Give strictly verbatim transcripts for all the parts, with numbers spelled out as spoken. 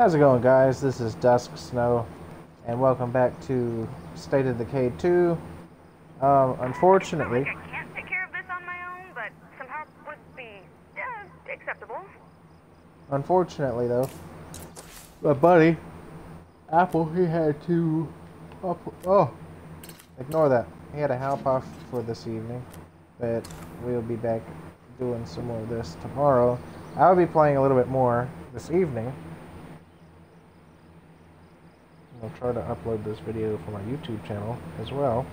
How's it going, guys? This is Dusk Snow, and welcome back to State of Decay two. Um, unfortunately, I, I can't take care of this on my own, but some help would be uh, acceptable. Unfortunately, though, my buddy Apple, he had to oh, oh ignore that. He had a help off for this evening, but we'll be back doing some more of this tomorrow. I'll be playing a little bit more this evening. I'll try to upload this video for my YouTube channel as well.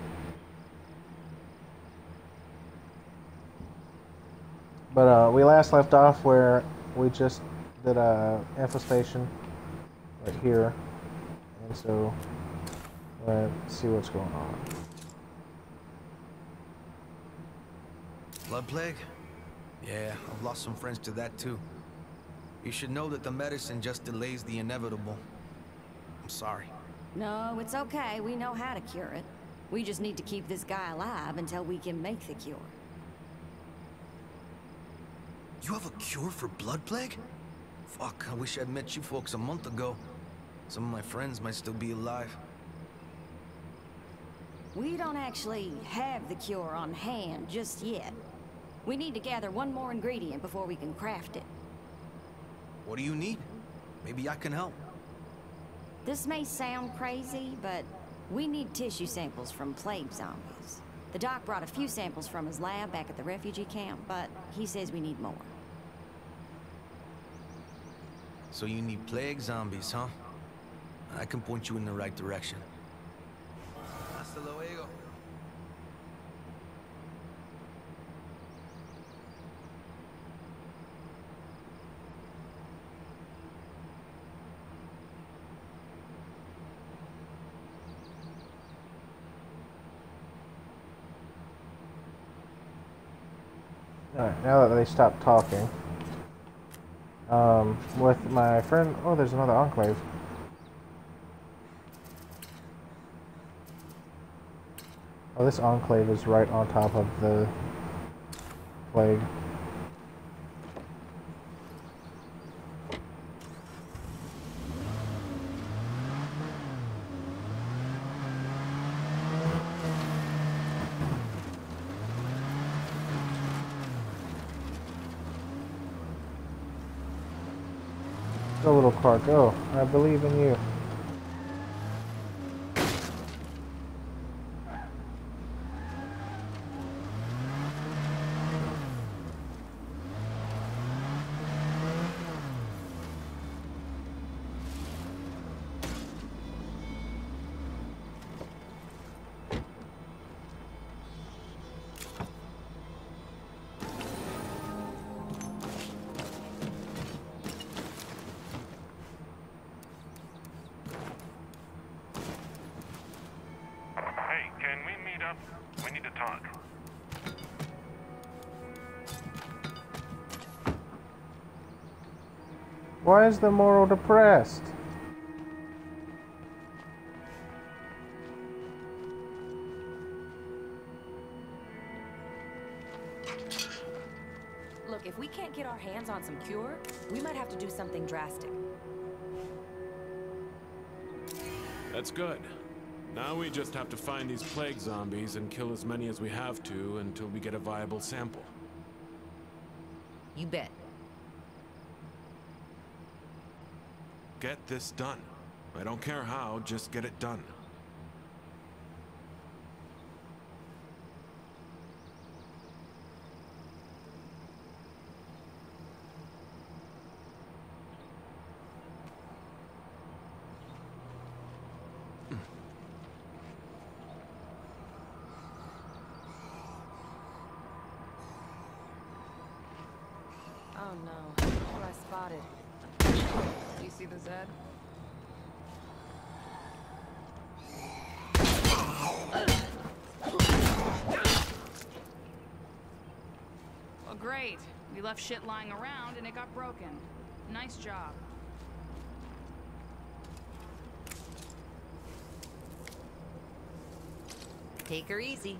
But uh, we last left off where we just did a infestation right here, and so let's see what's going on. Blood plague? Yeah, I've lost some friends to that too. You should know that the medicine just delays the inevitable. I'm sorry. No, it's okay. We know how to cure it. We just need to keep this guy alive until we can make the cure. You have a cure for blood plague? Fuck, I wish I'd met you folks a month ago. Some of my friends might still be alive. We don't actually have the cure on hand just yet. We need to gather one more ingredient before we can craft it. What do you need? Maybe I can help. This may sound crazy, but we need tissue samples from plague zombies. The doc brought a few samples from his lab back at the refugee camp, but he says we need more. So you need plague zombies, huh? I can point you in the right direction. Hasta luego. Alright, now that they stopped talking, um, with my friend, oh, there's another enclave. Oh, this enclave is right on top of the plague. Go, little car, go. I believe in you. We need to talk. Why is the moral depressed? Look, if we can't get our hands on some cure, we might have to do something drastic. That's good. Now we just have to find these plague zombies and kill as many as we have to until we get a viable sample. You bet. Get this done. I don't care how, just get it done. Oh no, what I spotted. Do you see the Z? Well, great. We left shit lying around and it got broken. Nice job. Take her easy.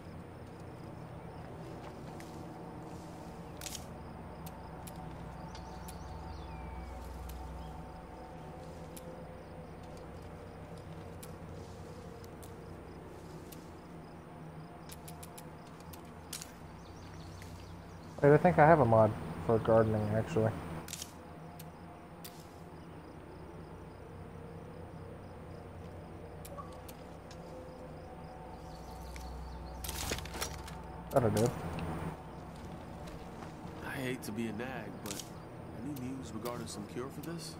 Wait, I think I have a mod for gardening, actually. That'll do. I hate to be a nag, but any news regarding some cure for this?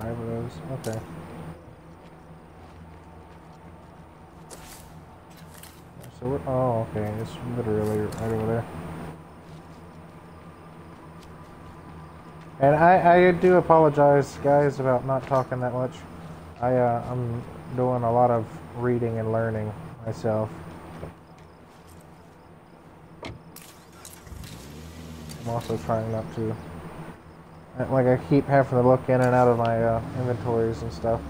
Five of those, okay. So what, oh, okay, it's literally right over there. And I, I do apologize, guys, about not talking that much. I, uh, I'm doing a lot of reading and learning myself. I'm also trying not to. Like, I keep having to look in and out of my uh, inventories and stuff.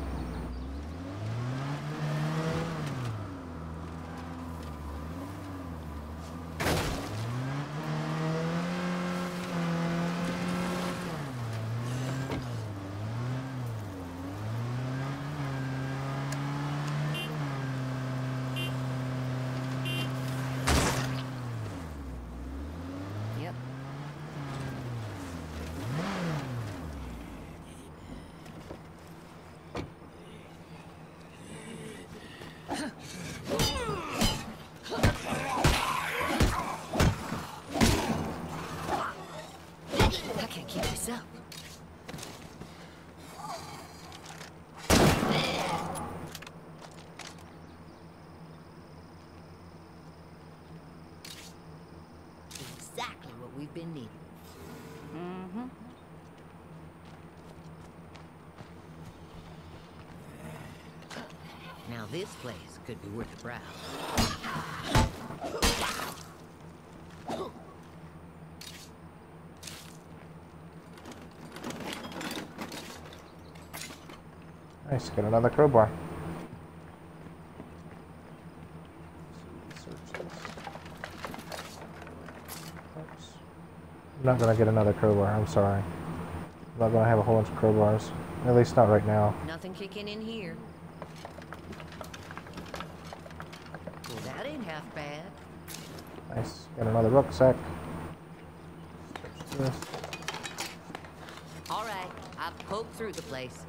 Now this place could be worth a browse. Nice, got another crowbar. I'm not gonna get another crowbar, I'm sorry. I'm not gonna have a whole bunch of crowbars. At least not right now. Nothing kicking in here. Well, that ain't half bad. Nice. Got another rucksack. Alright, I've poked through the place.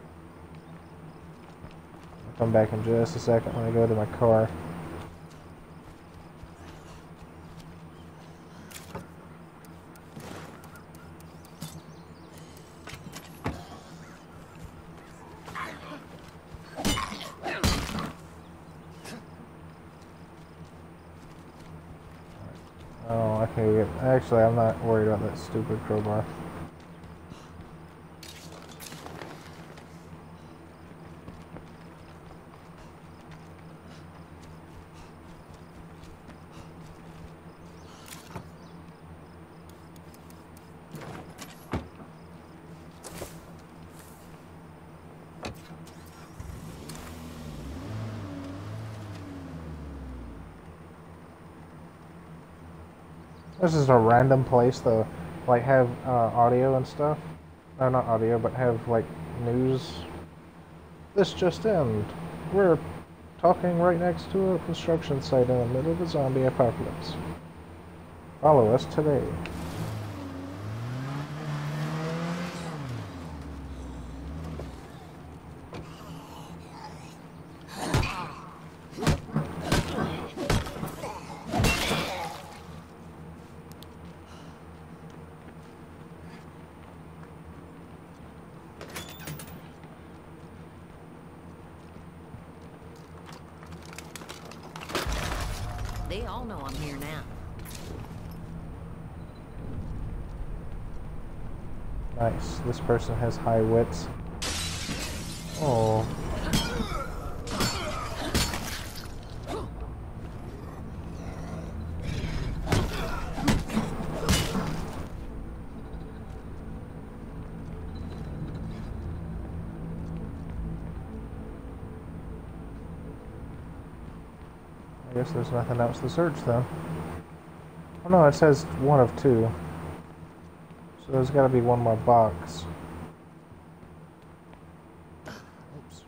I'll come back in just a second when I go to my car. Actually, I'm not worried about that stupid crowbar. This is a random place to, like, have uh, audio and stuff. No, not audio, but have, like, news. This just in. We're talking right next to a construction site in the middle of a zombie apocalypse. Follow us today. They all know I'm here now. Nice. This person has high wits. Oh. There's nothing else to search, though. Oh no, it says one of two. So there's got to be one more box. Oops.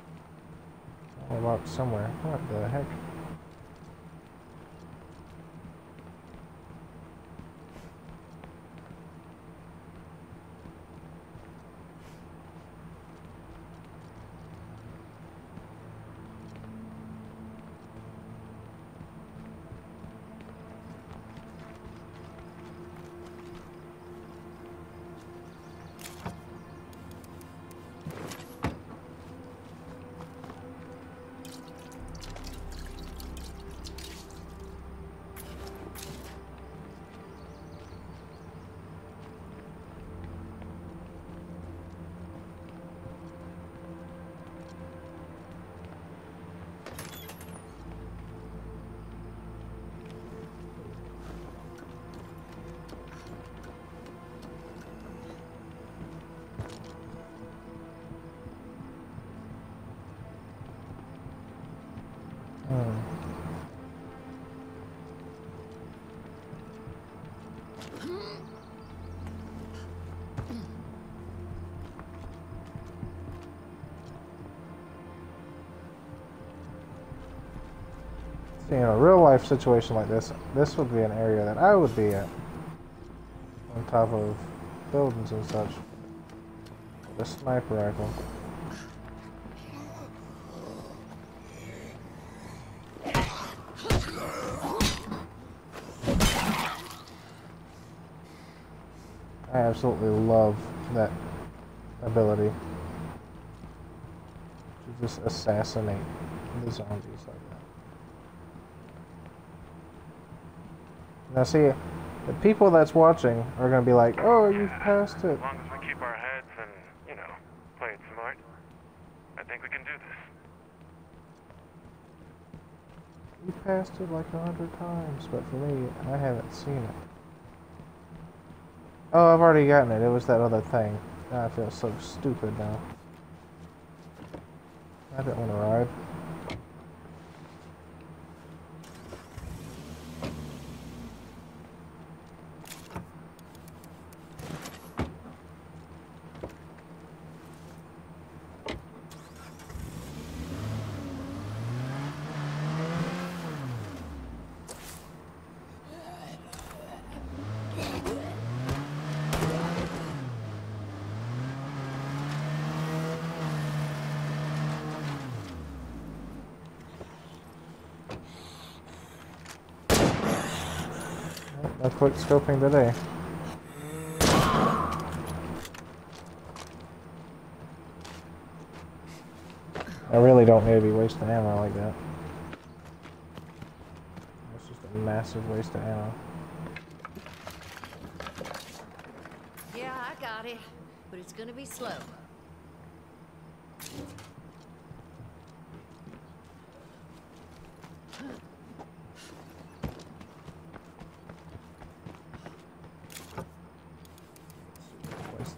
One more box somewhere. What the heck? In a real life situation like this, this would be an area that I would be at. On top of buildings and such. With a sniper rifle. I absolutely love that ability. To just assassinate the zombies like that. Now see, the people that's watching are going to be like, oh, yeah, you've passed it. As long as we keep our heads and, you know, play it smart, I think we can do this. You passed it like a hundred times, but for me, I haven't seen it. Oh, I've already gotten it. It was that other thing. Now I feel so stupid now. I didn't want to ride. Quick scoping today. I really don't need to be wasting ammo like that. It's just a massive waste of ammo. Yeah, I got it, but it's gonna be slow.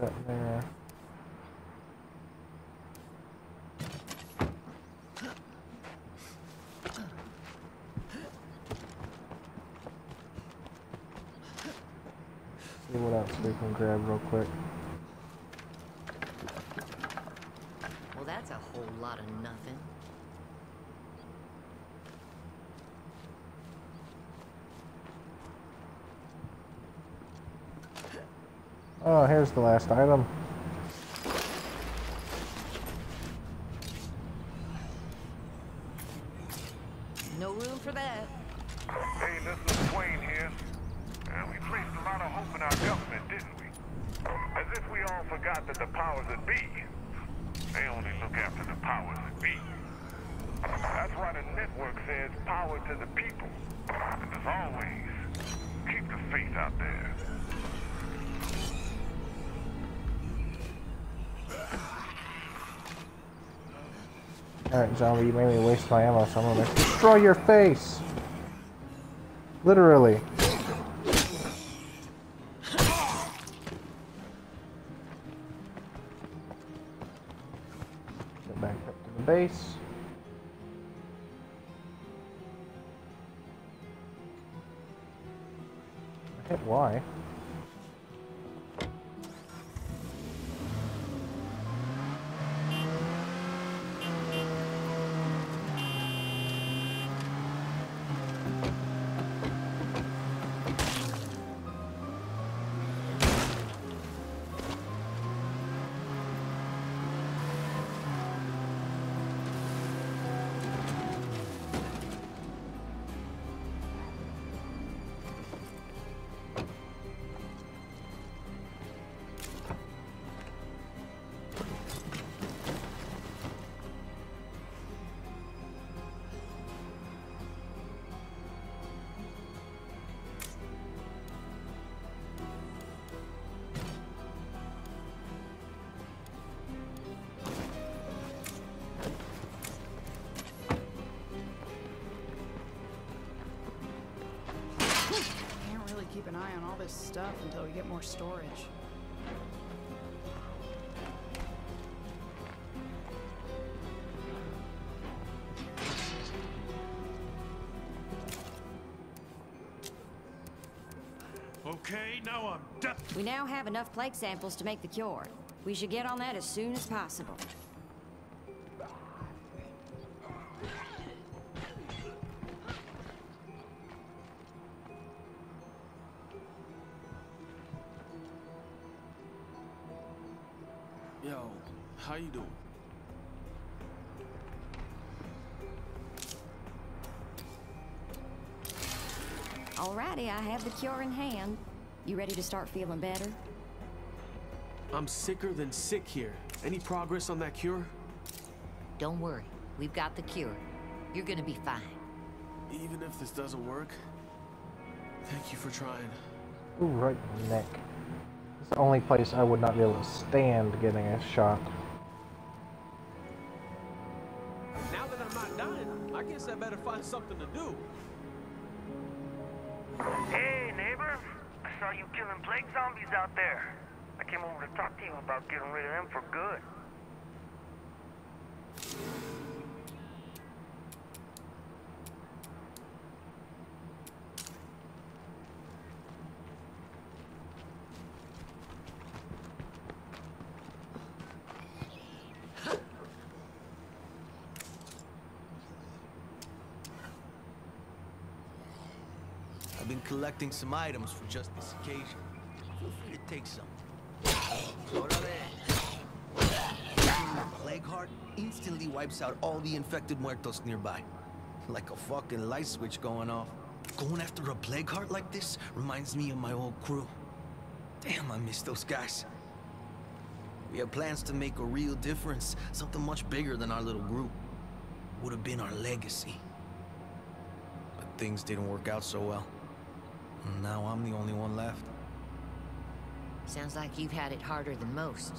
That there. See what else we can grab real quick. Well, that's a whole lot of nothing. Oh, here's the last item. No room for that. Hey, listen, Twain here. Uh, we placed a lot of hope in our government, didn't we? As if we all forgot that the powers that be, they only look after the powers that be. That's why the network says power to the people. And as always, keep the faith out there. Alright, zombie, you made me waste my ammo, so I'm gonna destroy your face! Literally. Get back up to the base. Hit Y. eye on all this stuff until we get more storage. Okay, now I'm done. We now have enough plague samples to make the cure. We should get on that as soon as possible. Yo, how you doing? Alrighty, I have the cure in hand. You ready to start feeling better? I'm sicker than sick here. Any progress on that cure? Don't worry. We've got the cure. You're gonna be fine. Even if this doesn't work, thank you for trying. Ooh, right in the neck. It's the only place I would not be able to stand getting a shot. Now that I'm not dying, I guess I better find something to do. Hey, neighbor. I saw you killing plague zombies out there. I came over to talk to you about getting rid of them for good. I've been collecting some items for just this occasion. Feel free to take some. Plague heart instantly wipes out all the infected muertos nearby. Like a fucking light switch going off. Going after a plague heart like this reminds me of my old crew. Damn, I miss those guys. We had plans to make a real difference. Something much bigger than our little group. Would have been our legacy. But things didn't work out so well. Now I'm the only one left. Sounds like you've had it harder than most.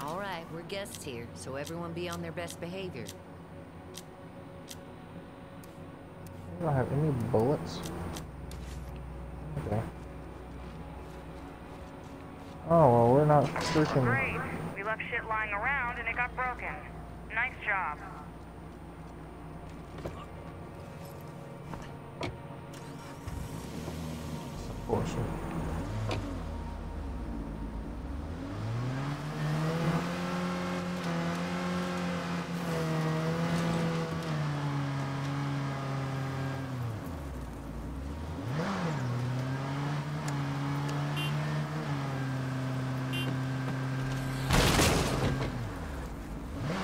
All right, we're guests here, so everyone be on their best behavior. I don't have any bullets. Okay. Oh, well, we're not freaking... Great. We left shit lying around and it got broken. Nice job. Awesome.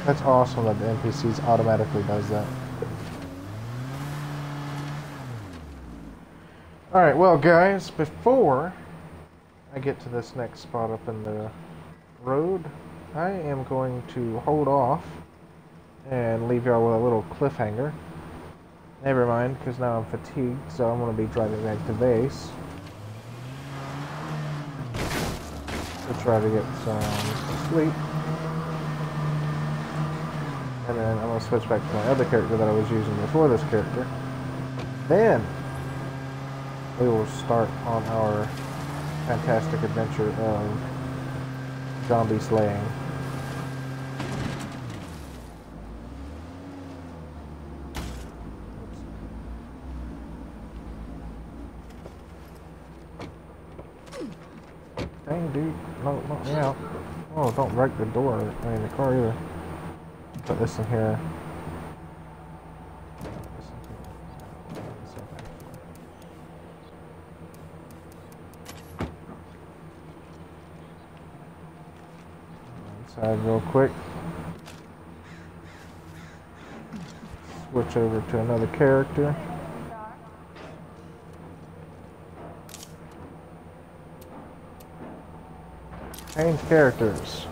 That's awesome that the N P Cs automatically does that. Alright, well guys, before I get to this next spot up in the road, I am going to hold off and leave y'all with a little cliffhanger. Never mind, because now I'm fatigued, so I'm going to be driving back to base. We'll try to get some sleep. And then I'm going to switch back to my other character that I was using before this character. Then we will start on our fantastic adventure of zombie slaying. Dang, dude. No, not me out. Oh, don't break the door. I mean, the car either. Put this in here. Real quick, switch over to another character. Change characters.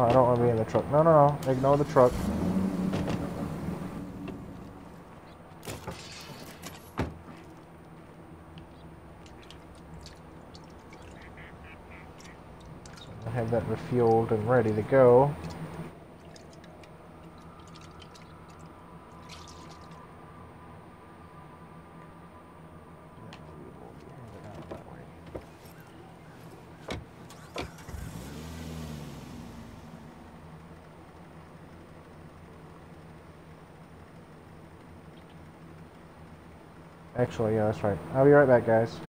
Oh, I don't want to be in the truck. No, no, no. Ignore the truck. I have that refueled and ready to go. Actually, yeah, that's right. I'll be right back, guys.